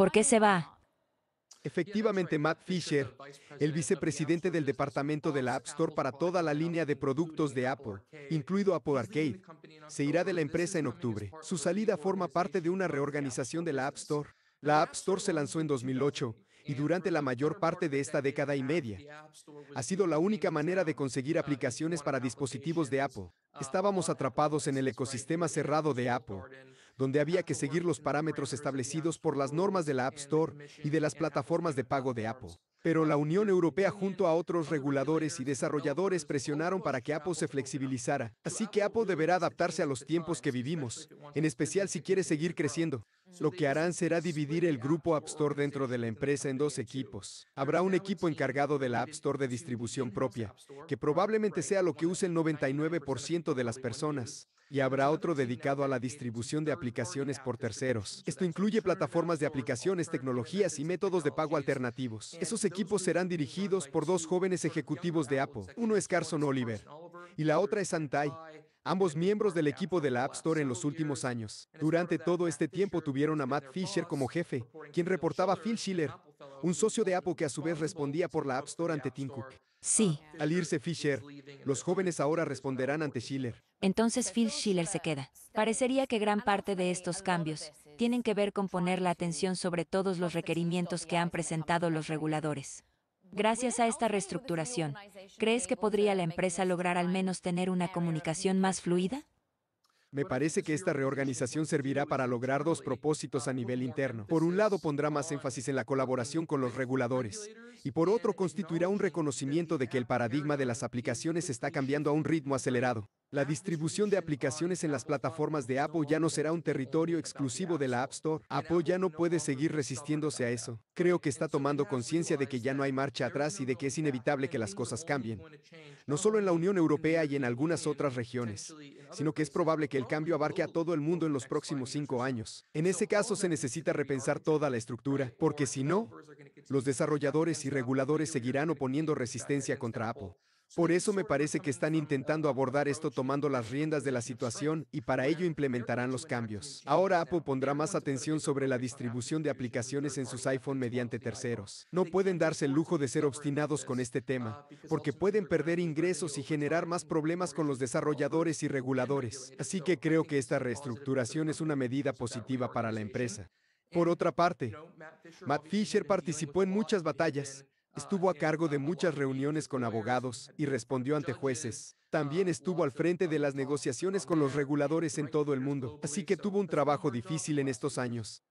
¿Por qué se va? Efectivamente, Matt Fischer, el vicepresidente del departamento de la App Store para toda la línea de productos de Apple, incluido Apple Arcade, se irá de la empresa en octubre. Su salida forma parte de una reorganización de la App Store. La App Store se lanzó en 2008 y durante la mayor parte de esta década y media ha sido la única manera de conseguir aplicaciones para dispositivos de Apple. Estábamos atrapados en el ecosistema cerrado de Apple, donde había que seguir los parámetros establecidos por las normas de la App Store y de las plataformas de pago de Apple. Pero la Unión Europea junto a otros reguladores y desarrolladores presionaron para que Apple se flexibilizara. Así que Apple deberá adaptarse a los tiempos que vivimos, en especial si quiere seguir creciendo. Lo que harán será dividir el grupo App Store dentro de la empresa en dos equipos. Habrá un equipo encargado de la App Store de distribución propia, que probablemente sea lo que use el 99% de las personas. Y habrá otro dedicado a la distribución de aplicaciones por terceros. Esto incluye plataformas de aplicaciones, tecnologías y métodos de pago alternativos. Esos equipos serán dirigidos por dos jóvenes ejecutivos de Apple. Uno es Carson Oliver y la otra es Antai, ambos miembros del equipo de la App Store en los últimos años. Durante todo este tiempo tuvieron a Matt Fischer como jefe, quien reportaba a Phil Schiller, un socio de Apple que a su vez respondía por la App Store ante Tim Cook. Sí. Al irse Fischer, los jóvenes ahora responderán ante Schiller. Entonces Phil Schiller se queda. Parecería que gran parte de estos cambios tienen que ver con poner la atención sobre todos los requerimientos que han presentado los reguladores. Gracias a esta reestructuración, ¿crees que podría la empresa lograr al menos tener una comunicación más fluida? Me parece que esta reorganización servirá para lograr dos propósitos a nivel interno. Por un lado, pondrá más énfasis en la colaboración con los reguladores, y por otro, constituirá un reconocimiento de que el paradigma de las aplicaciones está cambiando a un ritmo acelerado. La distribución de aplicaciones en las plataformas de Apple ya no será un territorio exclusivo de la App Store. Apple ya no puede seguir resistiéndose a eso. Creo que está tomando conciencia de que ya no hay marcha atrás y de que es inevitable que las cosas cambien. No solo en la Unión Europea y en algunas otras regiones, sino que es probable que el cambio abarque a todo el mundo en los próximos 5 años. En ese caso, se necesita repensar toda la estructura, porque si no, los desarrolladores y reguladores seguirán oponiendo resistencia contra Apple. Por eso me parece que están intentando abordar esto tomando las riendas de la situación y para ello implementarán los cambios. Ahora Apple pondrá más atención sobre la distribución de aplicaciones en sus iPhone mediante terceros. No pueden darse el lujo de ser obstinados con este tema, porque pueden perder ingresos y generar más problemas con los desarrolladores y reguladores. Así que creo que esta reestructuración es una medida positiva para la empresa. Por otra parte, Matt Fischer participó en muchas batallas. Estuvo a cargo de muchas reuniones con abogados y respondió ante jueces. También estuvo al frente de las negociaciones con los reguladores en todo el mundo, así que tuvo un trabajo difícil en estos años.